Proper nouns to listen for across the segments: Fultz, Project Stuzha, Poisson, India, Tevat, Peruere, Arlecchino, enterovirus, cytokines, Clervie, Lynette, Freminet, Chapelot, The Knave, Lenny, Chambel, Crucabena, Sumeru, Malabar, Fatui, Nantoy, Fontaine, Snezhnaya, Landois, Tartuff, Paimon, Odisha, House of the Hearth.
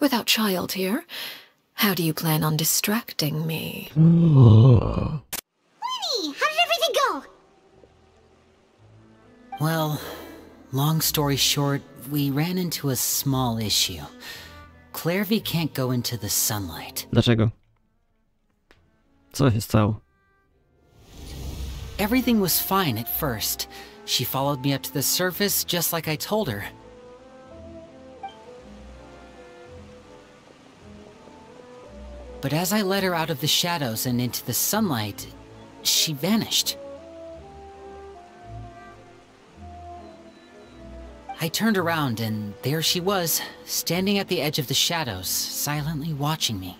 without child here. How do you plan on distracting me? Lenny, how did everything go? Well, long story short, we ran into a small issue. Clervie can't go into the sunlight. Dlaczego? Co się stało? Everything was fine at first. She followed me up to the surface just like I told her. But as I led her out of the shadows and into the sunlight, she vanished. I turned around and there she was, standing at the edge of the shadows, silently watching me.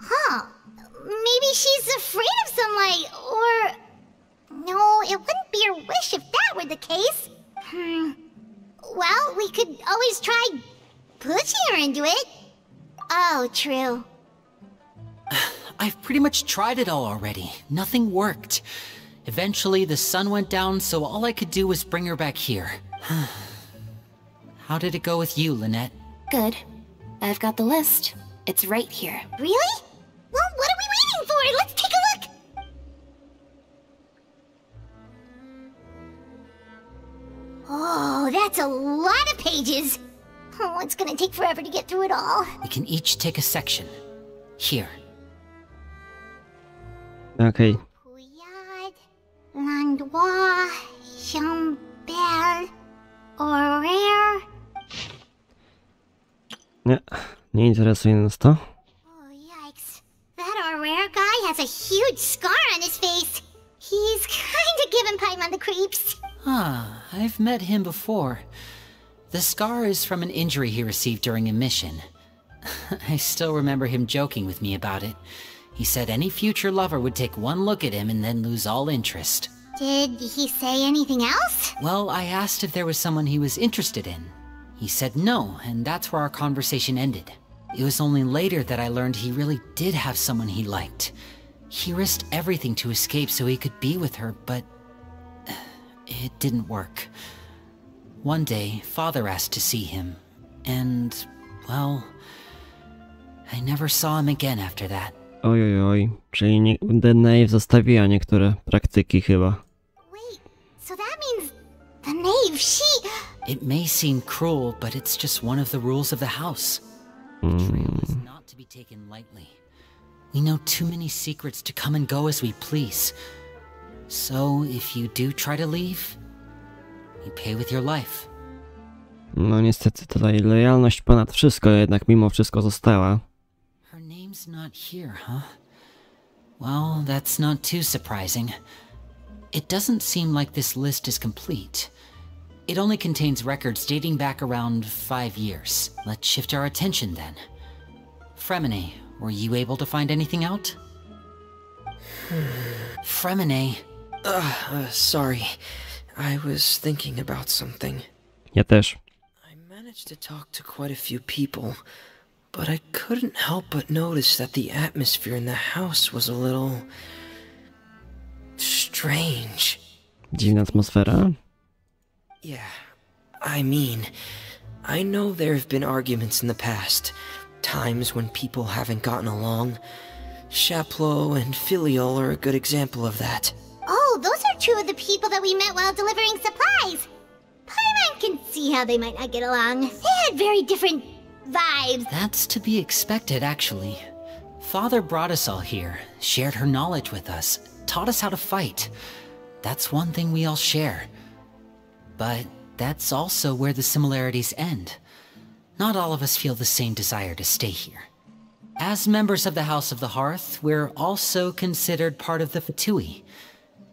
Huh. Maybe she's afraid of sunlight, or... No, it wouldn't be her wish if that were the case. Well, we could always try pushing her into it. Oh, true. I've pretty much tried it all already. Nothing worked. Eventually, the sun went down, so all I could do was bring her back here. How did it go with you, Lynette? Good. I've got the list. It's right here. Really? Well, what are we waiting for? Let's take a look! Oh, that's a lot of pages! Oh, it's gonna take forever to get through it all. We can each take a section. Here. Okay. Landois, Chambel, Horaire. Yeah, nie interesuje nas to. Oh, yikes. That Horaire guy has a huge scar on his face. He's kind of giving Paimon the creeps. Ah, I've met him before. The scar is from an injury he received during a mission. I still remember him joking with me about it. He said any future lover would take one look at him and then lose all interest. Did he say anything else? Well, I asked if there was someone he was interested in. He said no, and that's where our conversation ended. It was only later that I learned he really did have someone he liked. He risked everything to escape so he could be with her, but... it didn't work. One day, Father asked to see him, and... well... I never saw him again after that. Ojojoj, czyli nie, The Knave zostawiła niektóre praktyki chyba. Wait, so that means The Knave, she... It may seem cruel, but it's just one of the rules of the house. Betrayal is not to be taken lightly. We know too many secrets to come and go as we please. So, if you do try to leave, you pay with your life. No niestety tutaj lojalność ponad wszystko jednak mimo wszystko została. Name's not here, huh? Well, that's not too surprising. It doesn't seem like this list is complete. It only contains records dating back around 5 years. Let's shift our attention then. Freminet, were you able to find anything out? Freminet. Sorry. I was thinking about something. Ja też. I managed to talk to quite a few people. But I couldn't help but notice that the atmosphere in the house was a little... strange. Dziwna atmosfera? Yeah, I mean, I know there have been arguments in the past. Times when people haven't gotten along. Shaplow and Filial are a good example of that. Oh, those are two of the people that we met while delivering supplies! Paimon can see how they might not get along. They had very different... vibes. That's to be expected, actually. Father brought us all here, shared her knowledge with us, taught us how to fight. That's one thing we all share. But that's also where the similarities end. Not all of us feel the same desire to stay here. As members of the House of the Hearth, we're also considered part of the Fatui.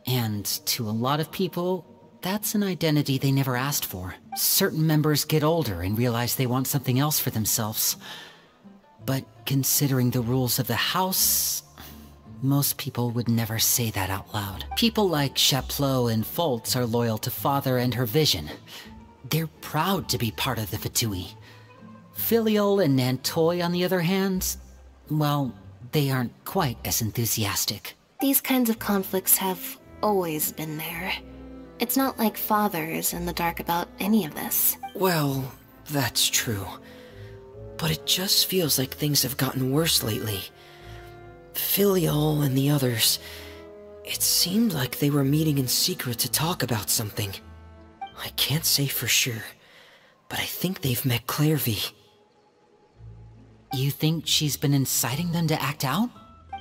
And to a lot of people, that's an identity they never asked for. Certain members get older and realize they want something else for themselves. But considering the rules of the house, most people would never say that out loud. People like Chapelot and Fultz are loyal to Father and her vision. They're proud to be part of the Fatui. Filial and Nantoy, on the other hand, well, they aren't quite as enthusiastic. These kinds of conflicts have always been there. It's not like Father is in the dark about any of this. Well, that's true. But it just feels like things have gotten worse lately. Filial and the others, it seemed like they were meeting in secret to talk about something. I can't say for sure, but I think they've met Clervie. You think she's been inciting them to act out?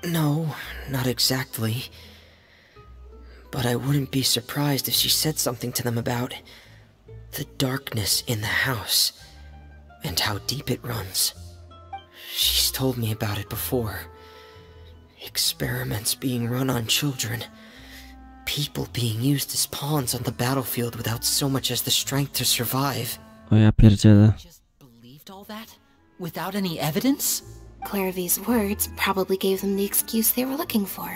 No, not exactly. But I wouldn't be surprised if she said something to them about the darkness in the house and how deep it runs. She's told me about it before. Experiments being run on children, people being used as pawns on the battlefield without so much as the strength to survive. Oh, yeah, pierdzielę. Just believed all that without any evidence? Clervie's words probably gave them the excuse they were looking for.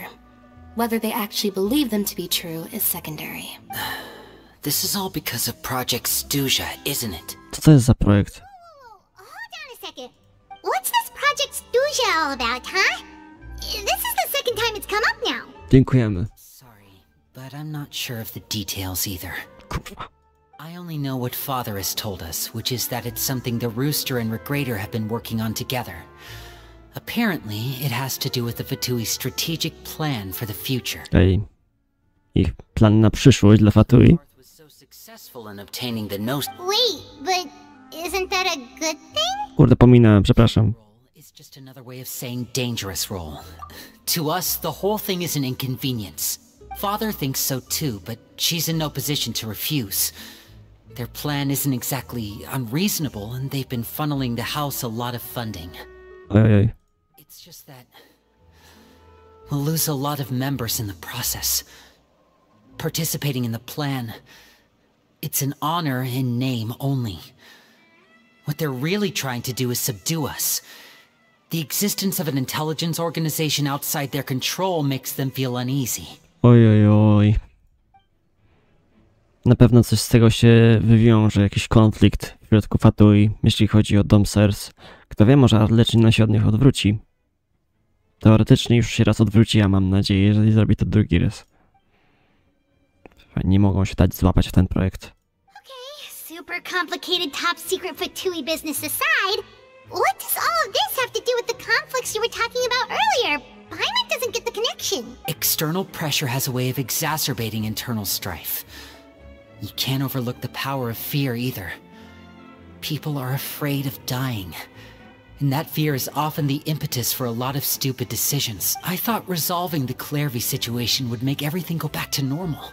Whether they actually believe them to be true is secondary. This is all because of Project Stuzha, isn't it? Co to jest za projekt? Whoa, hold on a second. What's this Project Stuzha all about, huh? This is the second time it's come up now. Dziękujemy. Sorry, but I'm not sure of the details either. Kurwa. I only know what Father has told us, which is that it's something the Rooster and Regrader have been working on together. Apparently, it has to do with the Fatui's strategic plan for the future. Hey, ich plan na przyszłość dla Fatui. Was so successful in obtaining the no. Wait, but isn't that a good thing? Kurde, pominąłem, przepraszam. It's just another way of saying dangerous role. To us, the whole thing is an inconvenience. Father thinks so too, but she's in no position to refuse. Their plan isn't exactly unreasonable, and they've been funneling the house a lot of funding. Hey. It's just that we'll lose a lot of members in the process. Participating in the plan, it's an honor in name only. What they're really trying to do is subdue us. The existence of an intelligence organization outside their control makes them feel uneasy. Oj. Na pewno coś z tego się wywiąże, jakiś konflikt w środku Fatui, jeśli chodzi o dom Sers. Kto wie, może Arlecchino się od nich odwróci. Teoretycznie już się raz odwróci, ja mam nadzieję, jeżeli zrobi to drugi raz. Nie mogą się dać złapać w ten projekt. Okay, super complicated top secret Fatui business aside, what does all of this have to do with the conflicts you were talking about earlier? Paimon doesn't get the connection. External pressure has a way of exacerbating internal strife. You can't overlook the power of fear either. People are afraid of dying, and that fear is often the impetus for a lot of stupid decisions. I thought resolving the Clervie situation would make everything go back to normal.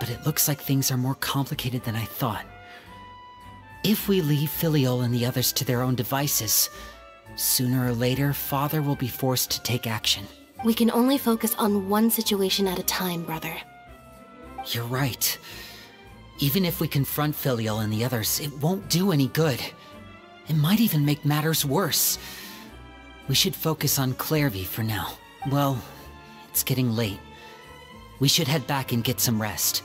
But it looks like things are more complicated than I thought. If we leave Filial and the others to their own devices, sooner or later, Father will be forced to take action. We can only focus on one situation at a time, brother. You're right. Even if we confront Filial and the others, it won't do any good. It might even make matters worse. We should focus on Clervie for now. Well, it's getting late. We should head back and get some rest.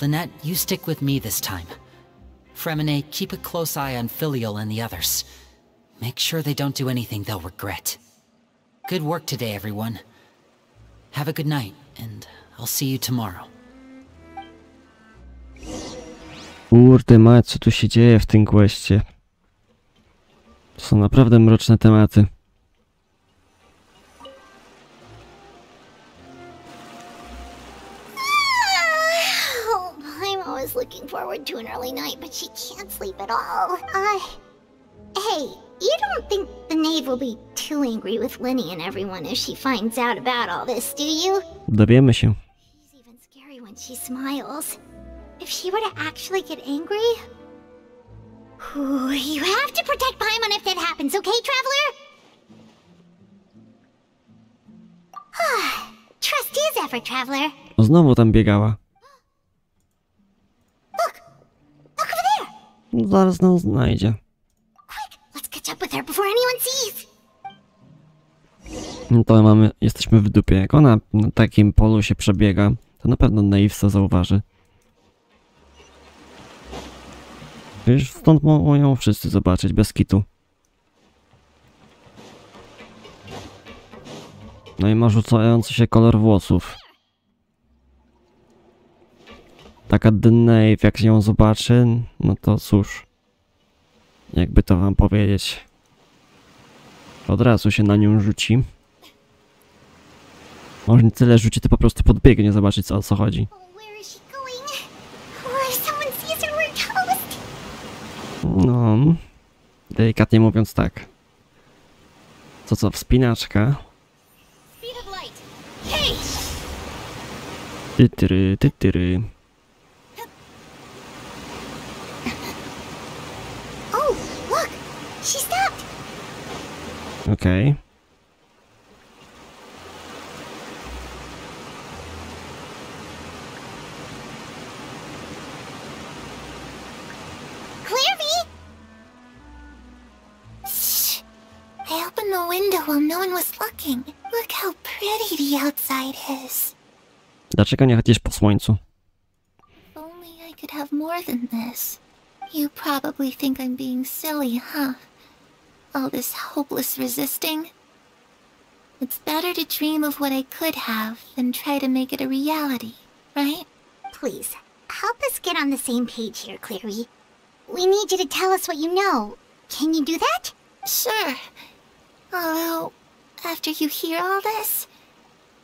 Lynette, you stick with me this time. Freminet, keep a close eye on Filial and the others. Make sure they don't do anything they'll regret. Good work today, everyone. Have a good night, and I'll see you tomorrow. Kurde mać, co tu się dzieje w tym questie? To są naprawdę mroczne tematy. I'm always looking forward to an early night, but she can't sleep at all. Hey, you don't think the Knave will be too angry with Lenny and everyone if she finds out about all this, do you? Dowiemy się. She's even scary when she smiles. If she were to actually get angry... Ooh, you have to protect Paimon if that happens, okay, Traveler? Trust is ever, Traveler. Znowu tam biegała. Look over there. Zaraz nas znajdzie. Quick, let's catch up with her before anyone sees. No to mamy, jesteśmy w dupie. Jak ona na takim polu się przebiega, to na pewno Naiwca zauważy. Wiesz, stąd mogą ją wszyscy zobaczyć, bez kitu. No i ma rzucający się kolor włosów. Taka The Knave, jak się ją zobaczy, no to cóż, jakby to wam powiedzieć, od razu się na nią rzuci. Może nie tyle rzuci, to po prostu podbiegnie, zobaczy o co chodzi. No, delikatnie mówiąc tak. Co, wspinaczka? Tytyry, tytyry. Okej. Dlaczego nie chodzisz po słońcu? Although, after you hear all this,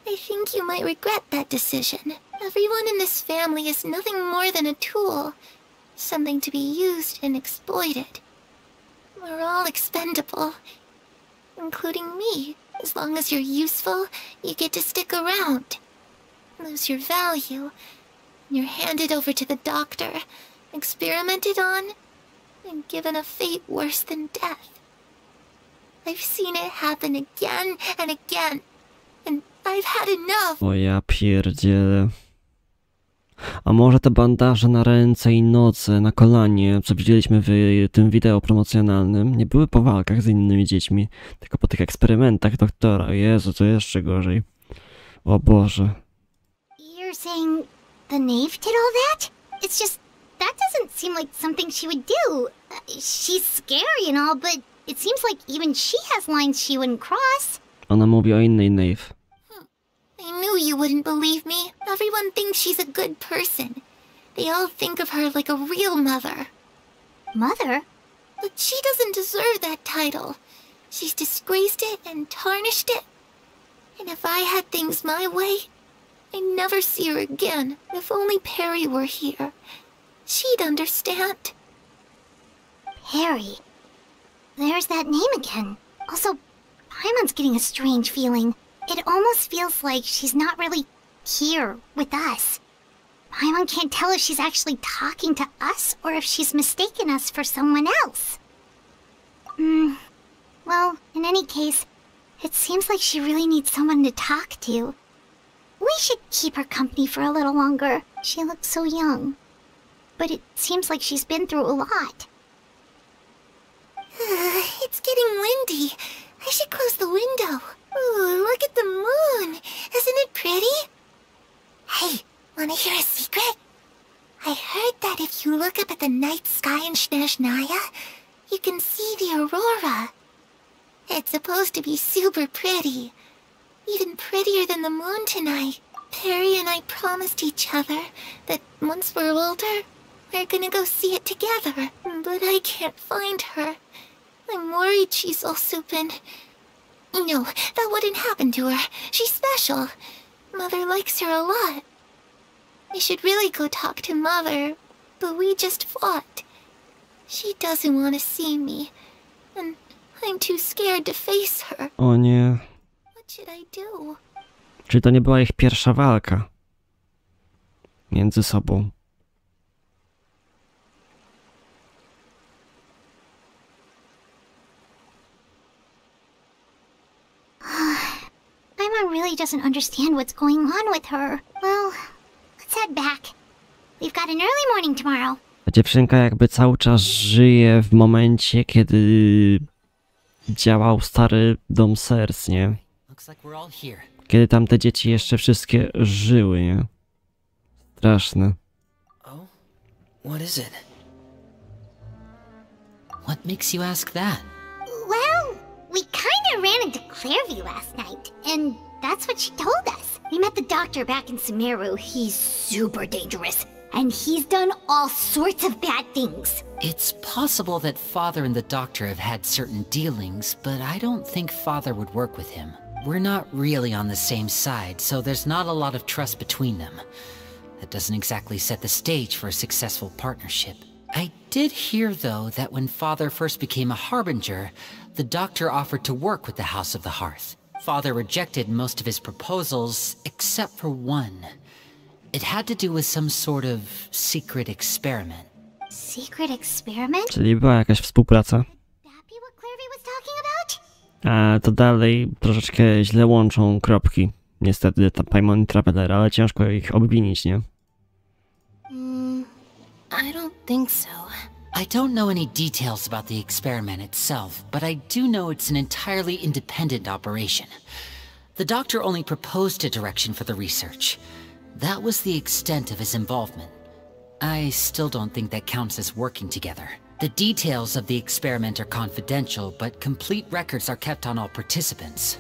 I think you might regret that decision. Everyone in this family is nothing more than a tool, something to be used and exploited. We're all expendable, including me. As long as you're useful, you get to stick around. Lose your value, you're handed over to the doctor, experimented on, and given a fate worse than death. I've seen it happen again and again, and I've had enough. O ja pierdzielę. A może te bandaże na ręce i noce, na kolanie, co widzieliśmy w tym wideo promocjonalnym, nie były po walkach z innymi dziećmi, tylko po tych eksperymentach doktora. Jezu, to jeszcze gorzej. O Boże. You're saying the Knave did all that? It's just that doesn't seem like something she would do. She's scary and all, but it seems like even she has lines she wouldn't cross. Ona mówi o innej Knave. I knew you wouldn't believe me. Everyone thinks she's a good person. They all think of her like a real mother. Mother? But she doesn't deserve that title. She's disgraced it and tarnished it. And if I had things my way, I'd never see her again. If only Perry were here, she'd understand. Perry. There's that name again. Also, Paimon's getting a strange feeling. It almost feels like she's not really here with us. Paimon can't tell if she's actually talking to us or if she's mistaken us for someone else. Well, in any case, it seems like she really needs someone to talk to. We should keep her company for a little longer. She looks so young. But it seems like she's been through a lot. It's getting windy. I should close the window. Ooh, look at the moon. Isn't it pretty? Hey, wanna hear a secret? I heard that if you look up at the night sky in Snezhnaya, you can see the aurora. It's supposed to be super pretty. Even prettier than the moon tonight. Perry and I promised each other that once we're older, we're gonna go see it together. But I can't find her. I'm worried she's also been... No, that wouldn't happen to her. She's special. Mother likes her a lot. I should really go talk to Mother, but we just fought. She doesn't want to see me, and I'm too scared to face her. O nie. What should I do? Czyli to nie była ich pierwsza walka między sobą. Paimon really doesn't understand what's going on with her. Well, let's head back. We've got an early morning tomorrow. Ta dziewczynka jakby cały czas żyje w momencie, kiedy działał stary dom serc, nie? Kiedy tamte dzieci jeszcze wszystkie żyły, nie? Straszne. Oh, what is it? What makes you ask that? We kinda ran into Clervie last night, and that's what she told us. We met the doctor back in Sumeru. He's super dangerous. and he's done all sorts of bad things. It's possible that Father and the Doctor have had certain dealings, but I don't think Father would work with him. We're not really on the same side, so there's not a lot of trust between them. That doesn't exactly set the stage for a successful partnership. I did hear, though, that when Father first became a Harbinger, the Doctor offered to work with the House of the Hearth. Father rejected most of his proposals, except for one. It had to do with some sort of secret experiment. Secret experiment? Czyli była jakaś współpraca. A to dalej troszeczkę źle łączą kropki. Niestety, ta Paimon i Traveler, ale ciężko ich obwinić, nie? I don't think so. I don't know any details about the experiment itself, but I do know it's an entirely independent operation. The Doctor only proposed a direction for the research. That was the extent of his involvement. I still don't think that counts as working together. The details of the experiment are confidential, but complete records are kept on all participants.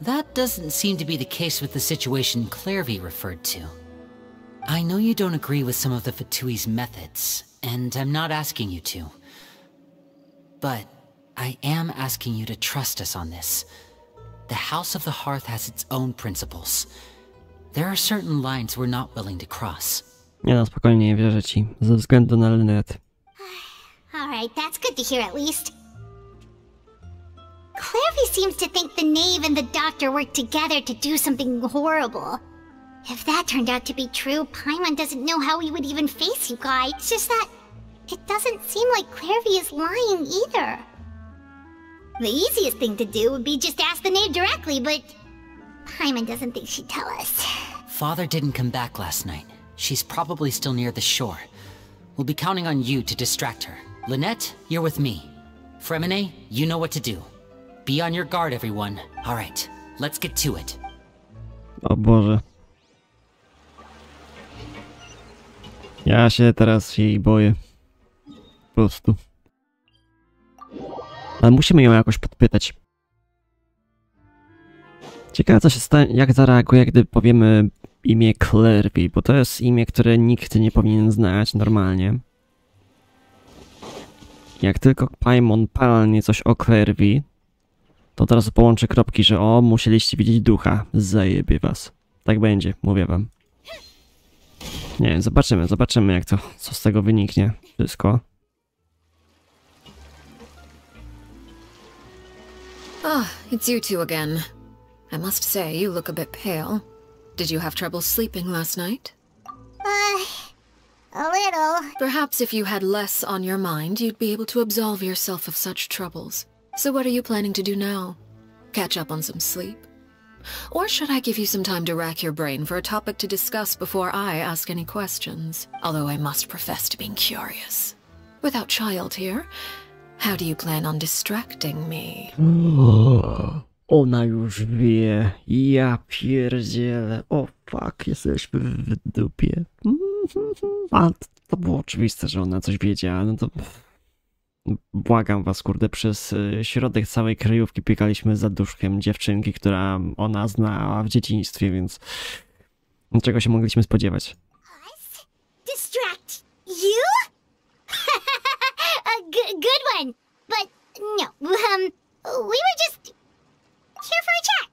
That doesn't seem to be the case with the situation Clervie referred to. I know you don't agree with some of the Fatui's methods, and I'm not asking you to. But I am asking you to trust us on this. The House of the Hearth has its own principles. There are certain lines we're not willing to cross. Nie no, spokojnie, nie wierzę ci. Ze względu na Lynette. Alright, that's good to hear at least. Clervie seems to think the Knave and the Doctor worked together to do something horrible. If that turned out to be true, Paimon doesn't know how he would even face you guys. It's just that it doesn't seem like Clervie is lying either. The easiest thing to do would be just ask the Knave directly, but Paimon doesn't think she'd tell us. Father didn't come back last night. She's probably still near the shore. We'll be counting on you to distract her. Lynette, you're with me. Freminet, you know what to do. Be on your guard, everyone. Alright, let's get to it. O Boże. Ja się teraz jej boję. Po prostu. Ale musimy ją jakoś podpytać. Ciekawe co się stanie, jak zareaguje, gdy powiemy imię Clervie, bo to jest imię, które nikt nie powinien znać normalnie. Jak tylko Paimon palnie coś o Clervie, to teraz połączy kropki, że o, musieliście widzieć ducha, zajebie was. Tak będzie, mówię wam. Nie wiem, zobaczymy jak to, co z tego wyniknie, wszystko. Oh, it's you two again. I must say, you look a bit pale. Did you have trouble sleeping last night? A little. Perhaps if you had less on your mind, you'd be able to absolve yourself of such troubles. So what are you planning to do now? Catch up on some sleep? Or should I give you some time to rack your brain for a topic to discuss before I ask any questions? Although I must profess to being curious. Without child here, how do you plan on distracting me? Ona już wie. Ja pierdzielę. O fuck, jesteśmy w dupie. A to było oczywiste, że ona coś wiedziała. No to... Błagam was, kurde, przez środek całej kryjówki piekaliśmy za duszkiem dziewczynki, która ona znała w dzieciństwie, więc... Czego się mogliśmy spodziewać? Us? Distract you? A good one! But no, we were just... here for a chat.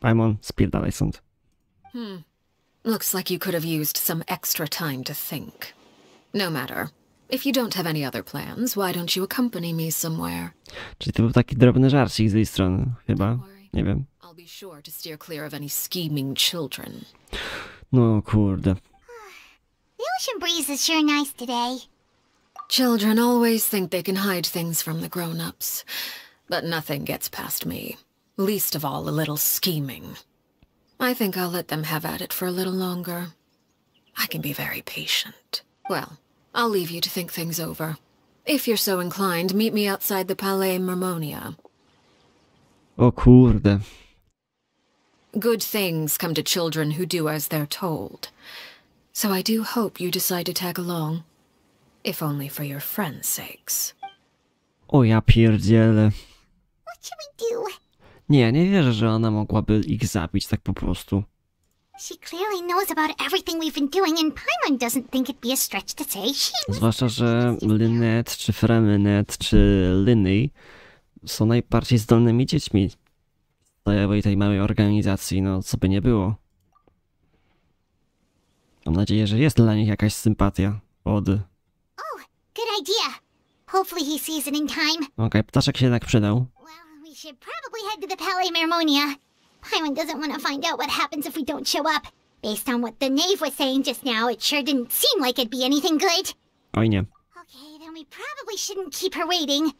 Paimon, spierdalaj stąd. Looks like you could have used some extra time to think. No matter. If you don't have any other plans, why don't you accompany me somewhere? Czyli to był taki drobny żarcik z tej strony, chyba. Nie wiem. I'll be sure to steer clear of any scheming children. No kurde. The ocean breeze is sure nice today. Children always think they can hide things from the grown-ups. But nothing gets past me. Least of all, a little scheming. I think I'll let them have at it for a little longer. I can be very patient. Well, I'll leave you to think things over. If you're so inclined, meet me outside the Palais Mermonia. O kurde. Good things come to children who do as they're told. So I do hope you decide to tag along. If only for your friends' sakes. O ja pierdzielę. Nie, nie wierzę, że ona mogłaby ich zabić tak po prostu. She clearly knows about everything we've been doing and Paimon doesn't think it'd be a stretch to say she... Zwłaszcza, że Lynette, czy Freminet, czy Lenny są najbardziej zdolnymi dziećmi całej tej małej organizacji, no co by nie było. Mam nadzieję, że jest dla nich jakaś sympatia od... Oh, good idea. Hopefully he sees it in time. Okej, ptaszek się jednak przydał. Well, we should probably head to the Palais Mermonia. Paimon doesn't want to find out what happens if we don't show up. Based on what the Knave was saying just now, it sure didn't seem like it'd be anything good. Oj nie. Okay, then we probably shouldn't keep her waiting.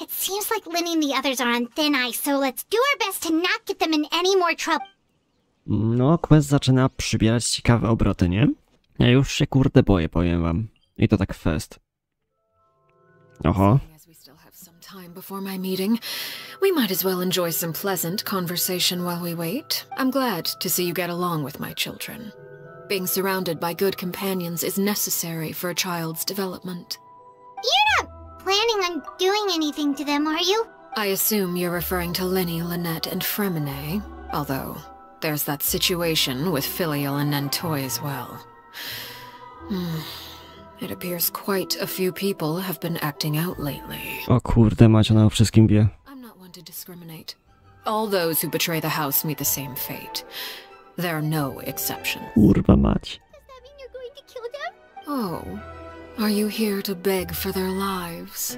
It seems like Lenny and the others are on thin ice, so let's do our best to not get them in any more trouble. No, quest zaczyna przybierać ciekawe obroty, nie? Ja już się kurde boję, powiem wam. I to tak fest. Oho. Time before my meeting, we might as well enjoy some pleasant conversation while we wait. I'm glad to see you get along with my children. Being surrounded by good companions is necessary for a child's development. You're not planning on doing anything to them, are you? I assume you're referring to Lenny, Lynette, and Freminet, although there's that situation with Filial and Nantoy as well. It appears quite a few people have been acting out lately. O kurde, mać, ona o wszystkim wie. I'm not one to discriminate. All those who betray the house meet the same fate. There are no exceptions. Kurwa mać. Does that mean you're going to kill them? Oh, are you here to beg for their lives?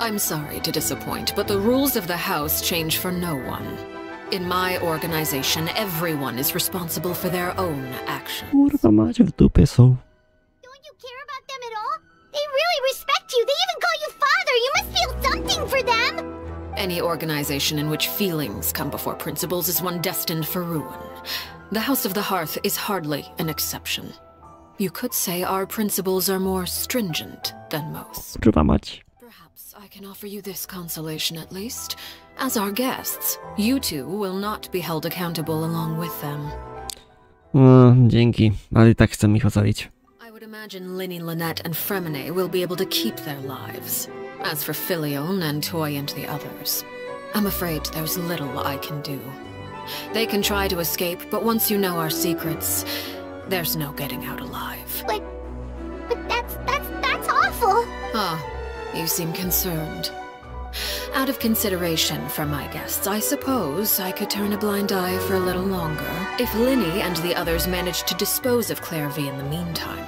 I'm sorry to disappoint, but the rules of the house change for no one. In my organization, everyone is responsible for their own actions. Kurwa mać, w dupie są. Care about them at all? They really respect you. They even call you father. You must feel something for them. Any organization in which feelings come before principles is one destined for ruin. The House of the Hearth is hardly an exception. You could say our principles are more stringent than most. Perhaps I can offer you this consolation at least. As our guests, you two will not be held accountable along with them. Dzięki, ale I tak chcę ich ocalić. I would imagine Lenny, Lynette, and Freminet will be able to keep their lives. As for Filial, Nantoy, and the others, I'm afraid there's little I can do. They can try to escape, but once you know our secrets, there's no getting out alive. But that's awful! Ah, you seem concerned. Out of consideration for my guests, I suppose I could turn a blind eye for a little longer. If Lenny and the others manage to dispose of Clervie in the meantime,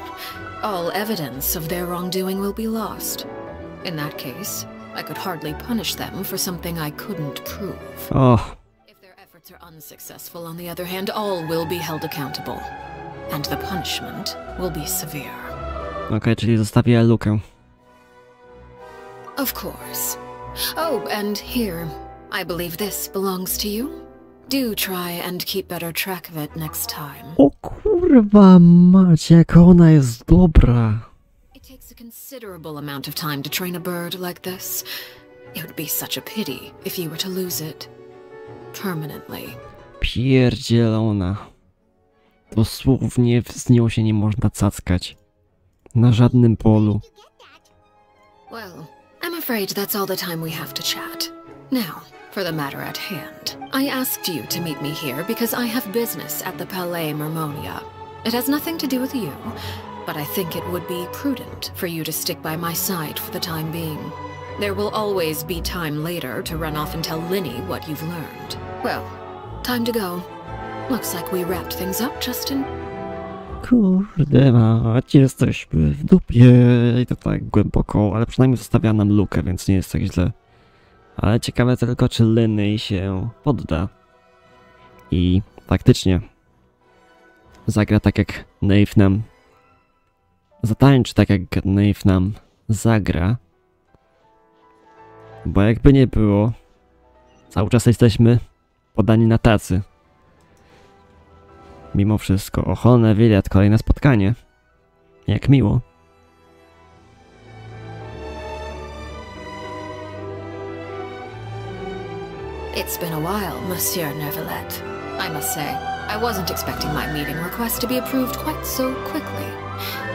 all evidence of their wrongdoing will be lost. In that case, I could hardly punish them for something I couldn't prove. Oh. If their efforts are unsuccessful, on the other hand, all will be held accountable. And the punishment will be severe. Okay, czyli zostawiła lukę. Of course. Oh, and here. I believe this belongs to you. Do try and keep better track of it next time. O kurwa mać, jak ona jest dobra. It takes a considerable amount of time to train a bird like this. It would be such a pity if you were to lose it permanently. Pierdzielona. Dosłownie z nią się nie można cackać. Na żadnym polu. Well, I'm afraid that's all the time we have to chat. Now, for the matter at hand. I asked you to meet me here because I have business at the Palais Mermonia. It has nothing to do with you, but I think it would be prudent for you to stick by my side for the time being. There will always be time later to run off and tell Lenny what you've learned. Well, time to go. Looks like we wrapped things up, Justin. Kurde mać, jesteśmy w dupie I to tak głęboko, ale przynajmniej zostawia nam lukę, więc nie jest tak źle. Ale ciekawe tylko, czy Lenny się podda. I faktycznie zagra tak jak Knave nam. Zatańczy tak jak Knave nam zagra. Bo jakby nie było, cały czas jesteśmy podani na tacy. Mimo wszystko, oho, Neuvillette, kolejne spotkanie. Jak miło. It's been a while, Monsieur Neuvillette. I must say, I wasn't expecting my meeting request to be approved quite so quickly.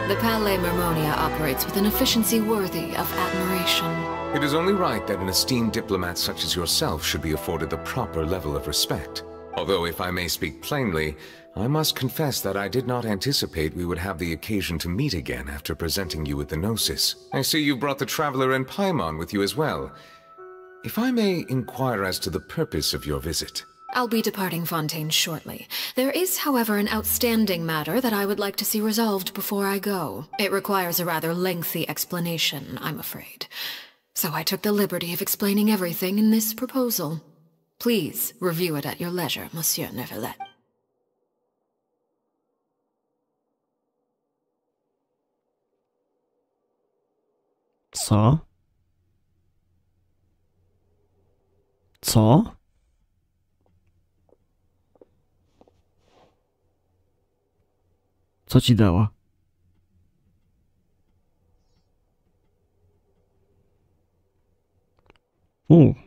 The Palais Mermonia operates with an efficiency worthy of admiration. It is only right that an esteemed diplomat such as yourself should be afforded the proper level of respect. Although, if I may speak plainly, I must confess that I did not anticipate we would have the occasion to meet again after presenting you with the Gnosis. I see you brought the Traveler and Paimon with you as well. If I may inquire as to the purpose of your visit. I'll be departing Fontaine shortly. There is, however, an outstanding matter that I would like to see resolved before I go. It requires a rather lengthy explanation, I'm afraid. So I took the liberty of explaining everything in this proposal. Please review it at your leisure, Monsieur Neuvillette. Co? Co? Co ci dała?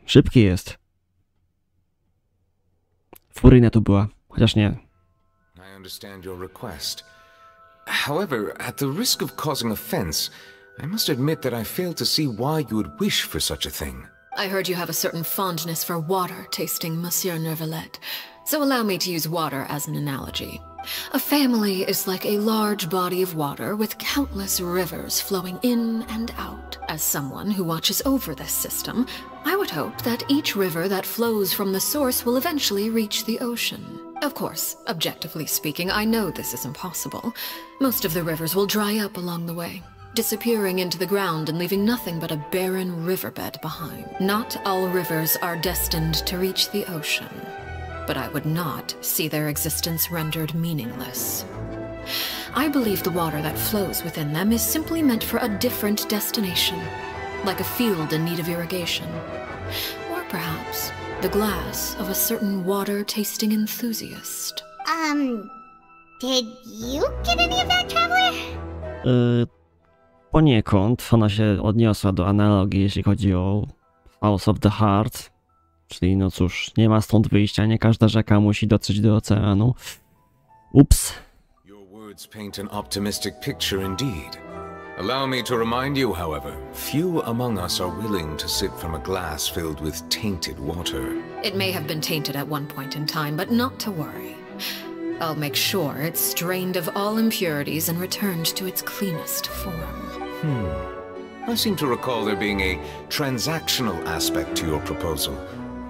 Szybki jest. Furyna tu była, chociaż nie. I understand your request. However, at the risk of causing offense, I must admit that I fail to see why you would wish for such a thing. I heard you have a certain fondness for water tasting, Monsieur Neuvillette, so allow me to use water as an analogy. A family is like a large body of water with countless rivers flowing in and out. As someone who watches over this system, I would hope that each river that flows from the source will eventually reach the ocean. Of course, objectively speaking, I know this is impossible. Most of the rivers will dry up along the way, disappearing into the ground and leaving nothing but a barren riverbed behind. Not all rivers are destined to reach the ocean, but I would not see their existence rendered meaningless. I believe the water that flows within them is simply meant for a different destination, like a field in need of irrigation, or perhaps the glass of a certain water-tasting enthusiast. Did you get any of that, Traveler? Poniekąd ona się odniosła do analogii, jeśli chodzi o House of the Hearth. Czyli no cóż, nie ma stąd wyjścia, nie każda rzeka musi dotrzeć do oceanu. Ups. Your words paint an optimistic picture indeed. Allow me to remind you, however, few among us are willing to sip from a glass filled with tainted water. It may have been tainted at one point in time, but not to worry. I'll make sure it's drained of all impurities and returned to its cleanest form. I seem to recall there being a transactional aspect to your proposal.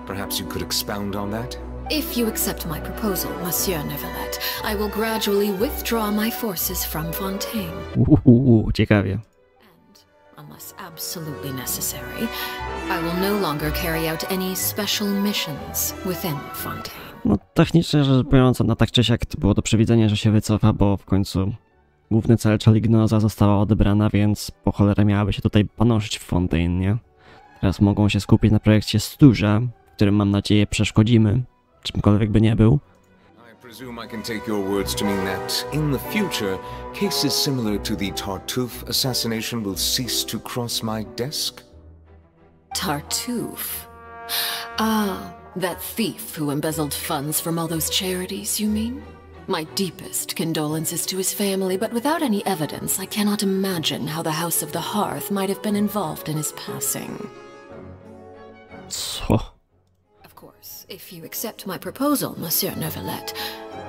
Perhaps you could expound on that? If you accept my proposal, Monsieur Neuvillette, I will gradually withdraw my forces from Fontaine. Ciekawie. And, unless absolutely necessary, I will no longer carry out any special missions within Fontaine. No, technicznie rzecz biorąc, no tak czy siak było do przewidzenia, że się wycofa, bo w końcu główny cel, czyli gnoza, została odebrana, więc po cholerę miałaby się tutaj panoszyć w Fontaine, nie? Teraz mogą się skupić na projekcie Stuzha, w którym, mam nadzieję, przeszkodzimy, czymkolwiek by nie był. I presume I can take your words to mean that in the future cases similar to the Tartuff assassination will cease to cross my desk. Tartuff. That thief who embezzled funds from all those charities, you mean? My deepest condolences to his family, but without any evidence, I cannot imagine how the House of the Hearth might have been involved in his passing. So. Of course, if you accept my proposal, Monsieur Neuvillette,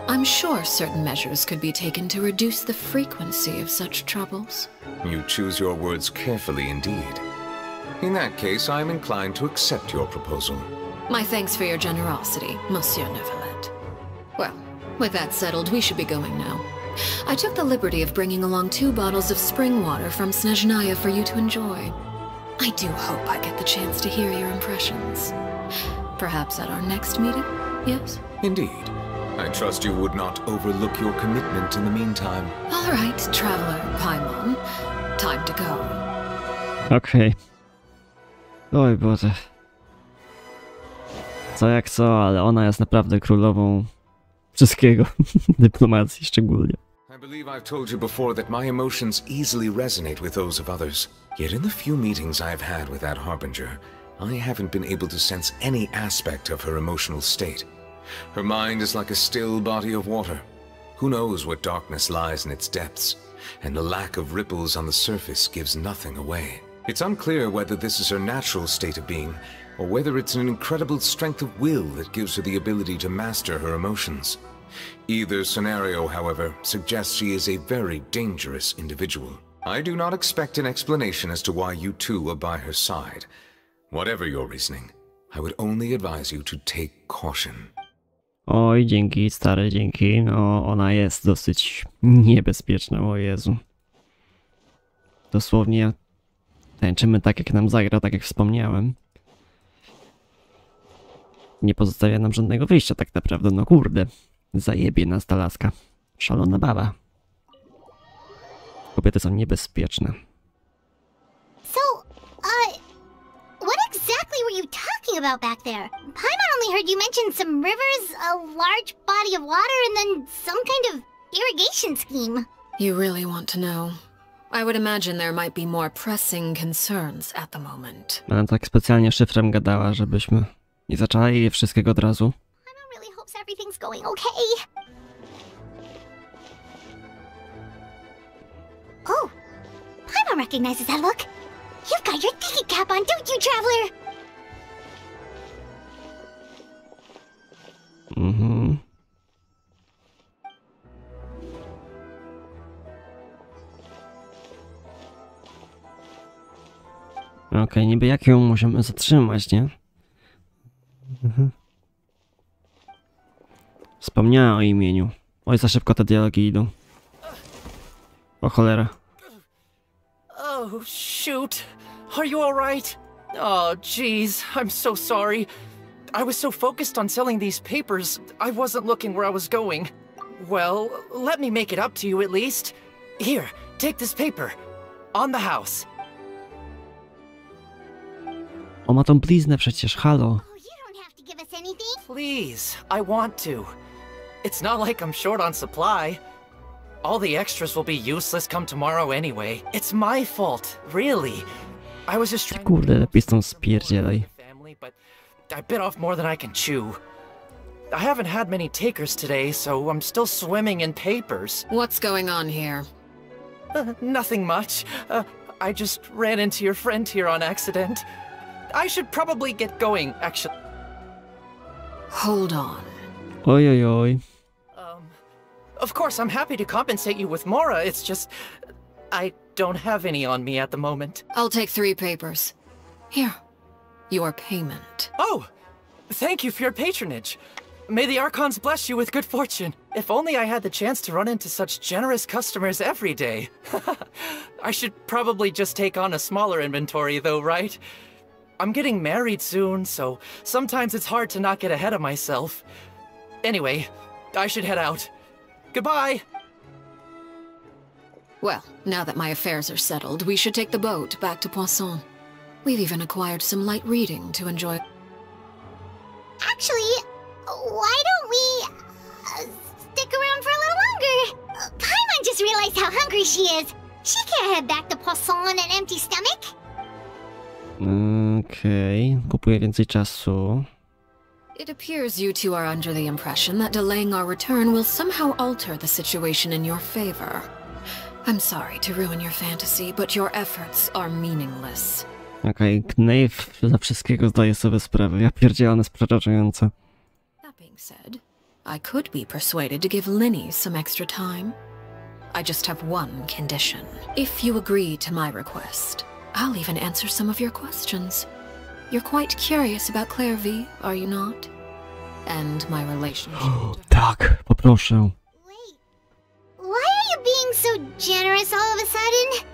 I'm sure certain measures could be taken to reduce the frequency of such troubles. You choose your words carefully indeed. In that case, I'm inclined to accept your proposal. My thanks for your generosity, Monsieur Neuvillette. Well, with that settled, we should be going now. I took the liberty of bringing along 2 bottles of spring water from Snezhnaya for you to enjoy. I do hope I get the chance to hear your impressions. Perhaps at our next meeting, yes? Indeed. I trust you would not overlook your commitment in the meantime. All right, Traveler Paimon. Time to go. Okay. Oj Boże. Co jak co, ale ona jest naprawdę królową wszystkiego, dyplomacji szczególnie. I believe I've told you before that my emotions easily resonate with those of others. Yet in the few meetings I've had with that Harbinger, I haven't been able to sense any aspect of her emotional state. Her mind is like a still body of water. Who knows what darkness lies in its depths, and the lack of ripples on the surface gives nothing away. It's unclear whether this is her natural state of being, or whether it's an incredible strength of will that gives her the ability to master her emotions. Either scenario, however, suggests she is a very dangerous individual. I do not expect an explanation as to why you two are by her side. Whatever your reasoning, I would only advise you to take caution. Oj, dzięki, stary, dzięki. No, ona jest dosyć niebezpieczna, o Jezu. Dosłownie tańczymy tak, jak nam zagra, tak jak wspomniałem. Nie pozostawia nam żadnego wyjścia tak naprawdę, no kurde. Zajebie nas ta laska. Szalona baba. Kobiety są niebezpieczne. What were you talking about back there? Paimon only heard you mention some rivers, a large body of water, and then some kind of irrigation scheme. You really want to know? I would imagine there might be more pressing concerns at the moment. Ona tak specjalnie szyfrem gadała, żebyśmy nie zaczęli je wszystkiego od razu. Paimon really hopes everything's going okay. Oh, Paimon recognizes that look. You've got your ticket cap on, don't you, traveler? Mm-hmm. Okej, niby jak ją możemy zatrzymać, nie? Mhm. Wspomniała o imieniu. Oj, za szybko te dialogi idą. O cholera. Oh, shoot. Are you alright? Oh, jeez, I'm so sorry. I was so focused on selling these papers, I wasn't looking where I was going. Well, let me make it up to you at least. Here, take this paper. On the house. O, ma tą bliznę przecież, halo. Oh, you don't have to give us anything. Please, I want to. It's not like I'm short on supply. All the extras will be useless come tomorrow anyway. It's my fault, really. I was just trying to help family, but I bit off more than I can chew. I haven't had many takers today, so I'm still swimming in papers. What's going on here? Nothing much. I just ran into your friend here on accident. I should probably get going, actually. Hold on. Oi, oi, oi. Of course, I'm happy to compensate you with Mora, it's just... I don't have any on me at the moment. I'll take 3 papers. Here. Your payment. Oh! Thank you for your patronage. May the Archons bless you with good fortune. If only I had the chance to run into such generous customers every day. I should probably just take on a smaller inventory though, right? I'm getting married soon, so sometimes it's hard to not get ahead of myself. Anyway, I should head out. Goodbye! Well, now that my affairs are settled, we should take the boat back to Poisson. We've even acquired some light reading to enjoy. Actually, why don't we stick around for a little longer? Paimon just realized how hungry she is. She can't head back to Poisson on an empty stomach. Okay, kupuję więcej czasu. It appears you two are under the impression that delaying our return will somehow alter the situation in your favor. I'm sorry to ruin your fantasy, but your efforts are meaningless. Okej, Knave za wszystkiego zdaje sobie sprawę. Ja pierdzielone jest przerażające. That being said, I could be persuaded to give Lenny some extra time. I just have one condition. If you agree to my request, I'll even answer some of your questions. You're quite curious about Clervie, are you not? And my relationship. Oh, tak, poproszę. Wait. Why are you being so generous all of a sudden?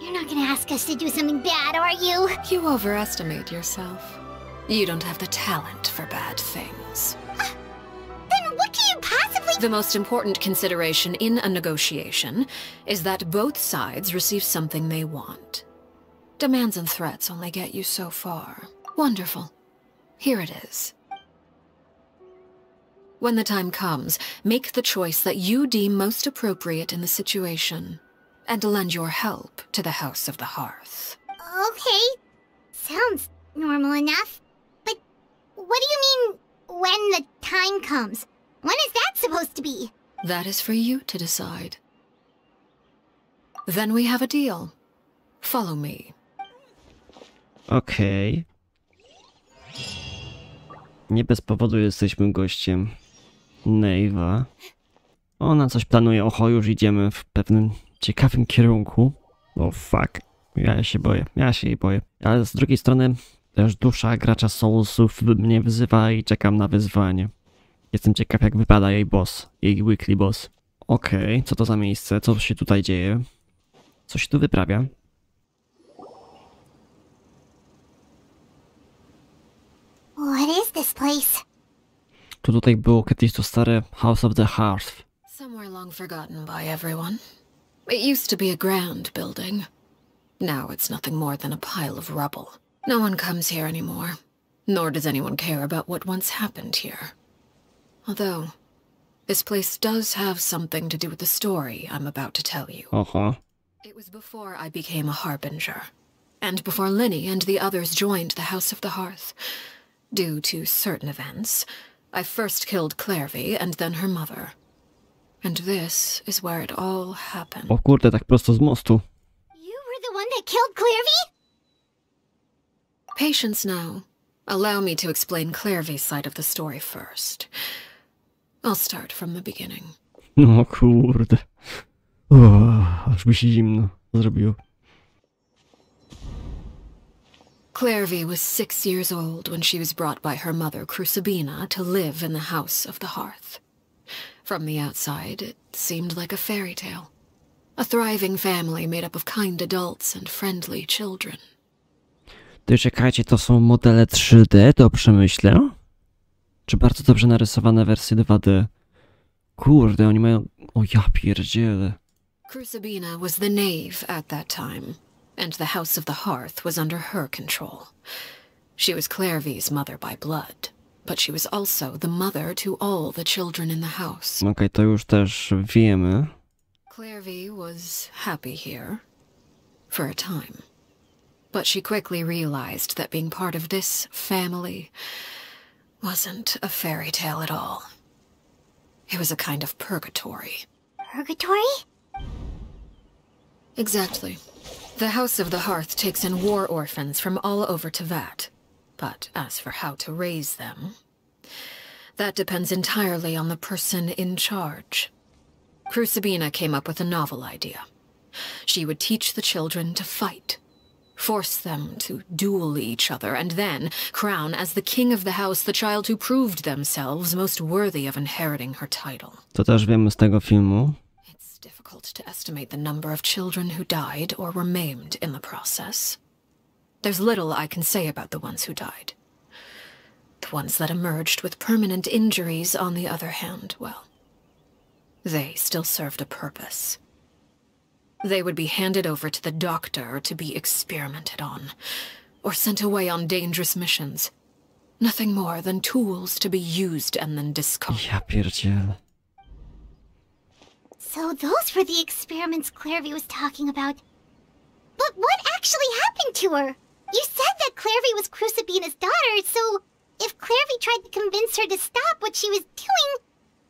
You're not gonna ask us to do something bad, are you? You overestimate yourself. You don't have the talent for bad things. Then what can you possibly... The most important consideration in a negotiation is that both sides receive something they want. Demands and threats only get you so far. Wonderful. Here it is. When the time comes, make the choice that you deem most appropriate in the situation. And lend your help to the House of the Hearth. Okay. Sounds normal enough. But what do you mean, when the time comes? When is that supposed to be? That is for you to decide. Then we have a deal. Follow me. Okej. Nie bez powodu jesteśmy gościem. Knave'a. Ona coś planuje. Oho, już idziemy w pewnym ciekawym kierunku. O fuck. Ja się boję. Ja się jej boję. Ale z drugiej strony też dusza gracza Soulsów mnie wyzywa i czekam na wyzwanie. Jestem ciekaw, jak wypada jej boss. Jej weekly boss. Okej, co to za miejsce? Co się tutaj dzieje? Co się tu wyprawia? What is this place? Tu tutaj było kiedyś to stare House of the Hearth. Somewhere long forgotten by everyone. It used to be a grand building. Now it's nothing more than a pile of rubble. No one comes here anymore. Nor does anyone care about what once happened here. Although, this place does have something to do with the story I'm about to tell you. It was before I became a Harbinger, and before Lenny and the others joined the House of the Hearth. Due to certain events, I first killed Clervie and then her mother. And this is where it all happened. O kurde, tak prosto z mostu. You were the one that killed Clervie? Patience now. Allow me to explain Clervie's side of the story first. I'll start from the beginning. No kurde. Aż mi się zimno zrobiło. Clervie was 6 years old when she was brought by her mother, Crucabena, to live in the House of the Hearth. From the outside, it seemed like a fairy tale. A thriving family made up of kind adults and friendly children. Ty czekajcie, to są modele 3D, dobrze myślę? Czy bardzo dobrze narysowane wersje 2D? Kurde, oni mają... O ja pierdzielę. Crucabena was the knave at that time, and the House of the Hearth was under her control. She was Clervie's mother by blood, but she was also the mother to all the children in the house. Okej, to już też wiemy. Clervie was happy here, for a time. But she quickly realized that being part of this family wasn't a fairy tale at all. It was a kind of purgatory. Purgatory? Exactly. The House of the Hearth takes in war orphans from all over Tevat. But as for how to raise them, that depends entirely on the person in charge. Crucabena came up with a novel idea. She would teach the children to fight. Force them to duel each other, and then crown as the king of the house the child who proved themselves most worthy of inheriting her title. To też wiemy z tego filmu. It's difficult to estimate the number of children who died or were maimed in the process. There's little I can say about the ones who died. The ones that emerged with permanent injuries, on the other hand, well, they still served a purpose. They would be handed over to the doctor to be experimented on, or sent away on dangerous missions. Nothing more than tools to be used and then discarded. Ja pierdzielę. So those were the experiments Clervie was talking about. But what actually happened to her? You said that Clervie was Crucabena's daughter, so if Clervie tried to convince her to stop what she was doing,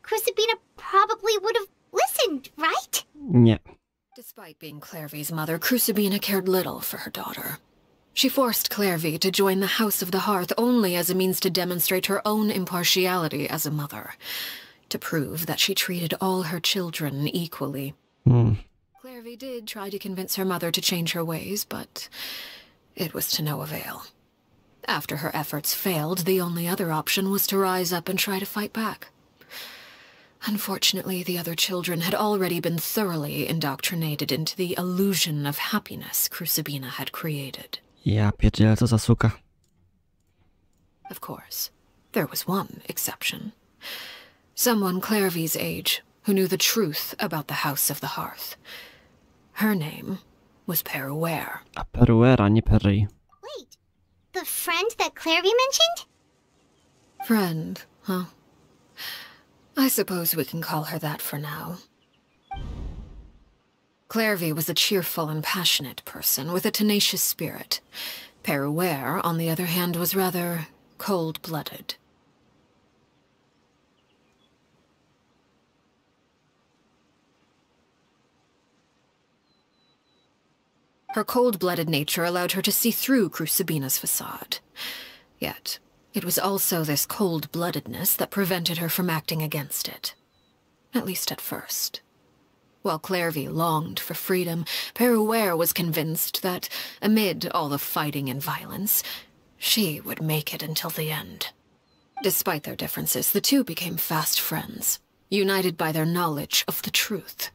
Crucabena probably would have listened, right? Yeah. Despite being Clervie's mother, Crucabena cared little for her daughter. She forced Clervie to join the House of the Hearth only as a means to demonstrate her own impartiality as a mother, to prove that she treated all her children equally. Clervie did try to convince her mother to change her ways, but it was to no avail. After her efforts failed, the only other option was to rise up and try to fight back. Unfortunately, the other children had already been thoroughly indoctrinated into the illusion of happiness Crucabena had created. Ja pierdzielę, co za suka. Of course, there was one exception. Someone Clervie's age who knew the truth about the House of the Hearth. Her name was Peruere. A Peruera, nie Perry. Wait, the friend that Clervie mentioned? Friend, huh? I suppose we can call her that for now. Clervie was a cheerful and passionate person with a tenacious spirit. Peruere, on the other hand, was rather cold-blooded. Her cold-blooded nature allowed her to see through Crucabena's facade. Yet, It was also this cold-bloodedness that prevented her from acting against it. At least at first. While Clervie longed for freedom, Peruere was convinced that, amid all the fighting and violence, she would make it until the end. Despite their differences, the two became fast friends, united by their knowledge of the truth.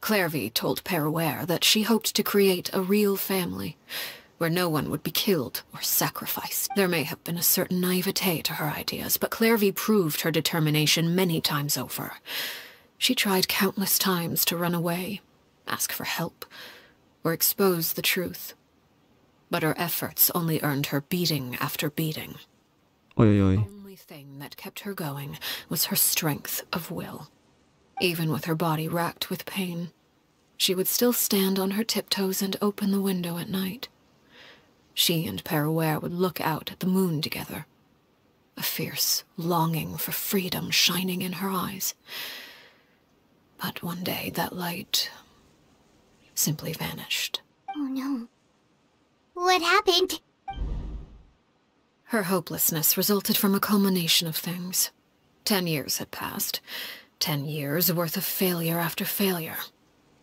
Clervie told Peruere that she hoped to create a real family, where no one would be killed or sacrificed. There may have been a certain naivete to her ideas, but Clervie proved her determination many times over. She tried countless times to run away, ask for help, or expose the truth. But her efforts only earned her beating after beating. Oy, oy. The only thing that kept her going was her strength of will. Even with her body racked with pain, she would still stand on her tiptoes and open the window at night. She and Peruere would look out at the moon together, a fierce longing for freedom shining in her eyes. But one day, that light simply vanished. Oh no. What happened? Her hopelessness resulted from a culmination of things. 10 years had passed. 10 years worth of failure after failure.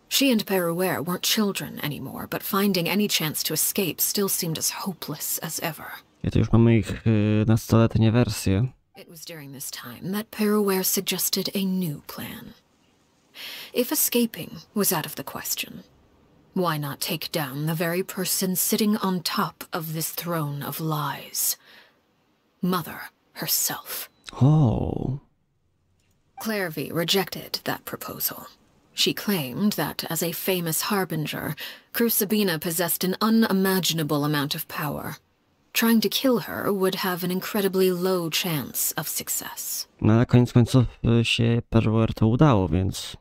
She and Peruere weren't children anymore, but finding any chance to escape still seemed as hopeless as ever. Ja to już mamy ich nastoletnie wersje. It was during this time that Peruere suggested a new plan. If escaping was out of the question, why not take down the very person sitting on top of this throne of lies? Mother herself. Oh. Clervie rejected that proposal. She claimed that, as a famous harbinger, Crucabena possessed an unimaginable amount of power. Trying to kill her would have an incredibly low chance of success. No, koniec końców się Peruere to udało, więc...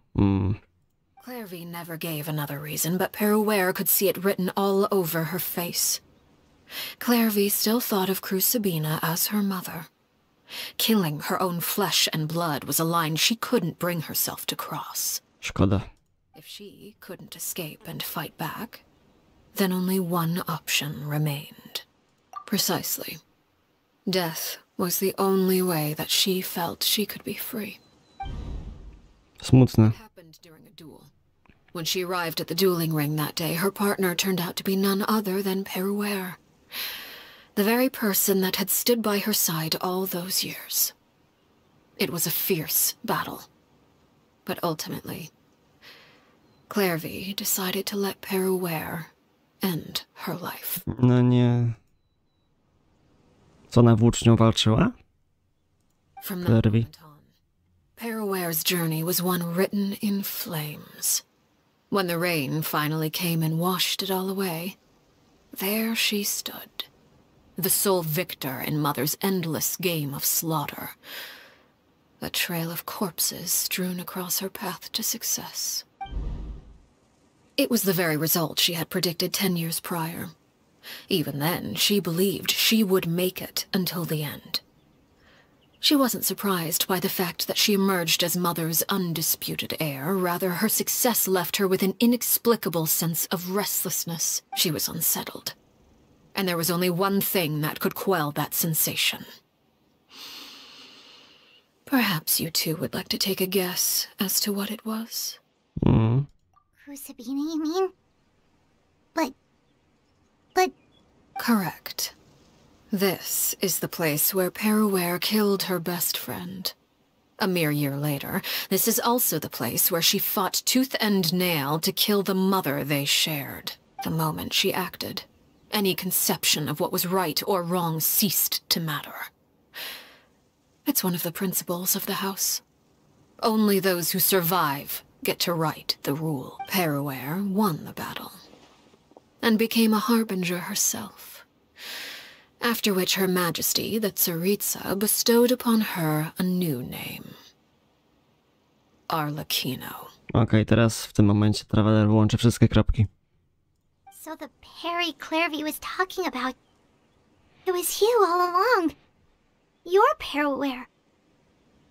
Clervie never gave another reason, but Peruere could see it written all over her face. Clervie still thought of Crucabena as her mother. Killing her own flesh and blood was a line she couldn't bring herself to cross. Szkoda. If she couldn't escape and fight back, then only one option remained. Precisely. Death was the only way that she felt she could be free. Smutne. It happened during a duel. When she arrived at the dueling ring that day, her partner turned out to be none other than Peruere. The very person that had stood by her side all those years. It was a fierce battle. But ultimately, Clervie decided to let Peruere end her life. No nie. Co na włócznią walczyła? From that moment on, Peruere's journey was one written in flames. When the rain finally came and washed it all away, there she stood. The sole victor in Mother's endless game of slaughter. A trail of corpses strewn across her path to success. It was the very result she had predicted 10 years prior. Even then, she believed she would make it until the end. She wasn't surprised by the fact that she emerged as Mother's undisputed heir. Rather, her success left her with an inexplicable sense of restlessness. She was unsettled. And there was only one thing that could quell that sensation. Perhaps you two would like to take a guess as to what it was? Mm. Crucabena, you mean? But... Correct. This is the place where Peruere killed her best friend. A mere year later, this is also the place where she fought tooth and nail to kill the mother they shared. The moment she acted, any conception of what was right or wrong ceased to matter. It's one of the principles of the house. Only those who survive get to right the rule. Peruere won the battle, and became a harbinger herself. After which Her Majesty, the Tsaritsa, bestowed upon her a new name. Arlecchino. Okej, teraz w tym momencie Traveler łączy wszystkie kropki. So the Perry Clervie was talking about, it was you all along. Your Peruere.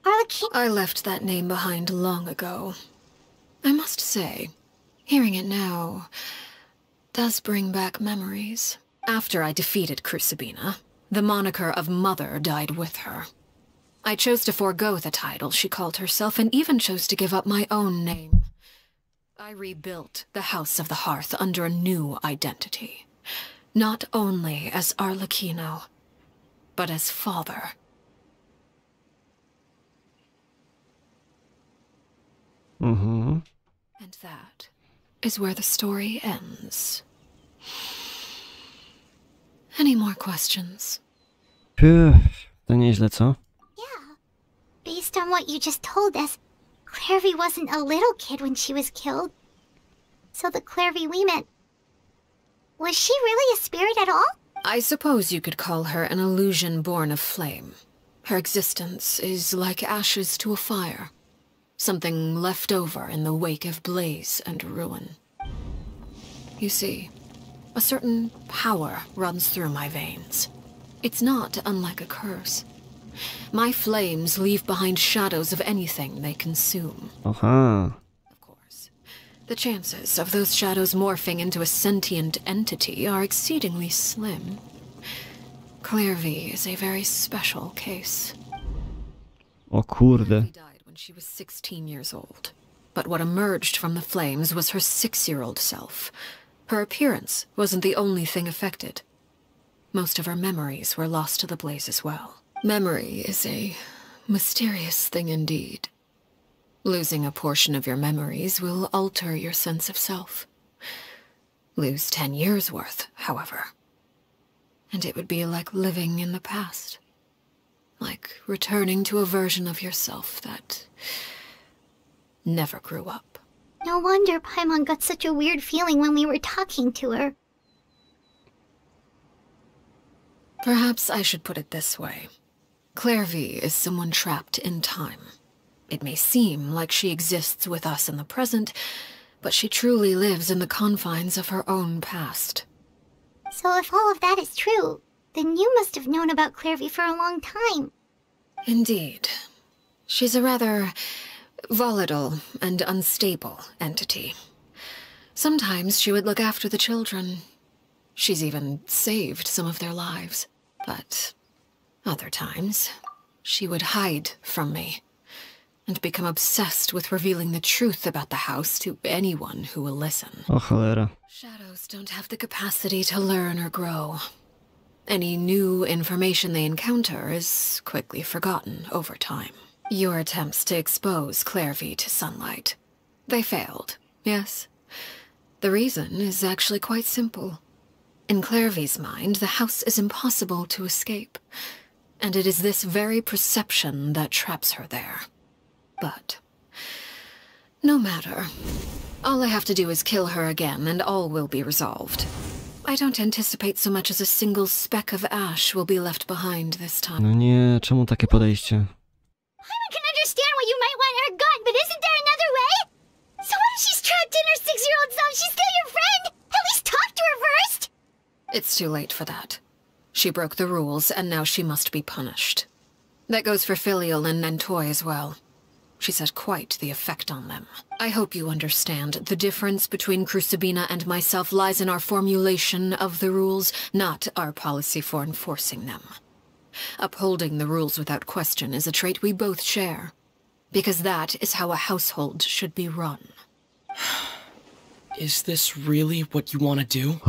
Arlecchino. I left that name behind long ago. I must say, hearing it now does bring back memories. After I defeated Crucabena, The moniker of Mother died with her. I chose to forego the title she called herself and even chose to give up my own name. I rebuilt the House of the Hearth under a new identity. Not only as Arlecchino, but as father. Mm-hmm. And that is where the story ends. Any more questions? To nieźle, co? Yeah. Based on what you just told us, Clervie wasn't a little kid when she was killed. So the Clervie we met, was she really a spirit at all? I suppose you could call her an illusion born of flame. Her existence is like ashes to a fire. Something left over in the wake of blaze and ruin. You see, a certain power runs through my veins. It's not unlike a curse. My flames leave behind shadows of anything they consume. Of course, the chances of those shadows morphing into a sentient entity are exceedingly slim. Clervie is a very special case. O kurde. She was 16 years old, but what emerged from the flames was her 6-year-old self. Her appearance wasn't the only thing affected. Most of her memories were lost to the blaze as well. Memory is a mysterious thing indeed. Losing a portion of your memories will alter your sense of self. Lose 10 years worth, however, and it would be like living in the past. Like returning to a version of yourself that never grew up. No wonder Paimon got such a weird feeling when we were talking to her. Perhaps I should put it this way. Clervie is someone trapped in time. It may seem like she exists with us in the present, but she truly lives in the confines of her own past. So if all of that is true, then you must have known about Clervie for a long time. Indeed. She's a rather volatile and unstable entity. Sometimes she would look after the children. She's even saved some of their lives. But other times, she would hide from me and become obsessed with revealing the truth about the house to anyone who will listen. Oh, cholera. Shadows don't have the capacity to learn or grow. Any new information they encounter is quickly forgotten over time. Your attempts to expose Clervie to sunlight, they failed, yes? The reason is actually quite simple. In Clervie's mind, the house is impossible to escape, and it is this very perception that traps her there. But no matter. All I have to do is kill her again, and all will be resolved. I don't anticipate so much as a single speck of ash will be left behind this time. No nie, czemu takie podejście? Paimon can understand why you might want her gone, but isn't there another way? So what if she's trapped in her 6-year-old self? She's still your friend! At least talk to her first! It's too late for that. She broke the rules, and now she must be punished. That goes for Filial and Nantoy as well. She's had quite the effect on them. I hope you understand. The difference between Crucabena and myself lies in our formulation of the rules, not our policy for enforcing them. Upholding the rules without question is a trait we both share, because that is how a household should be run. Is this really what you want to do?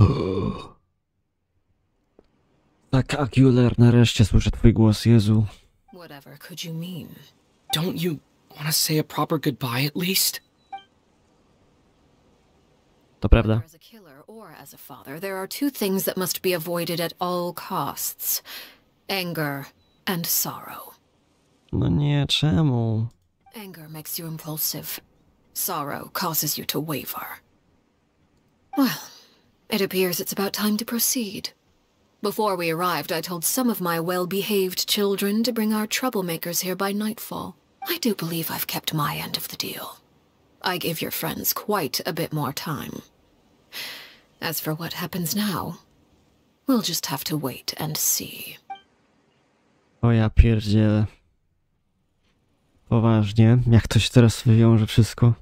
Tak, Aguilar, nareszcie słyszę twój głos, Jezu. Whatever could you mean? Don't you... want to say a proper goodbye at least? To prawda. As a killer or as a father, there are two things that must be avoided at all costs. Anger and sorrow. No nie, czemu? Anger makes you impulsive. Sorrow causes you to waver. Well, it appears it's about time to proceed. Before we arrived, I told some of my well-behaved children to bring our troublemakers here by nightfall. I do believe I've kept my end of the deal. I gave your friends quite a bit more time. As for what happens now, we'll just have to wait and see. O ja pierdzielę. Poważnie, jak to się teraz wywiąże wszystko.